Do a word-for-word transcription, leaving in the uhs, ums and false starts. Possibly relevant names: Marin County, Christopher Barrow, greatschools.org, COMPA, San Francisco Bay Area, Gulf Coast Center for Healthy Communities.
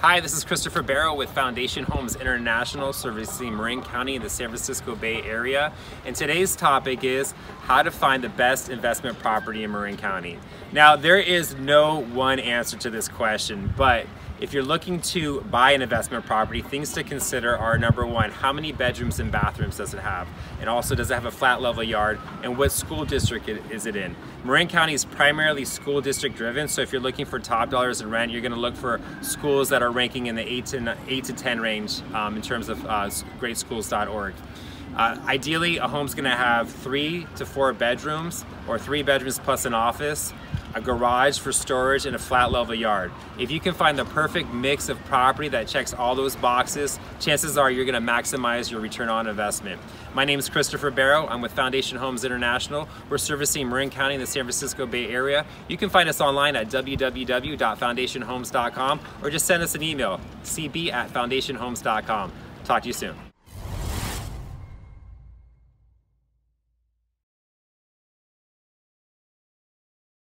Hi, this is Christopher Barrow with Foundation Homes International, servicing Marin County in the San Francisco Bay Area. And today's topic is how to find the best investment property in Marin County. Now, there is no one answer to this question, but if you're looking to buy an investment property, things to consider are, number one, how many bedrooms and bathrooms does it have? And also, does it have a flat level yard? And what school district is it in? Marin County is primarily school district driven, so if you're looking for top dollars in rent, you're gonna look for schools that are ranking in the eight to ten range um, in terms of uh, great schools dot org. Uh, ideally, a home's gonna have three to four bedrooms, or three bedrooms plus an office, a garage for storage, and a flat level yard. If you can find the perfect mix of property that checks all those boxes, chances are you're gonna maximize your return on investment. My name is Christopher Barrow. I'm with Foundation Homes International. We're servicing Marin County in the San Francisco Bay Area. You can find us online at w w w dot foundation homes dot com or just send us an email, c b at foundation homes dot com. Talk to you soon.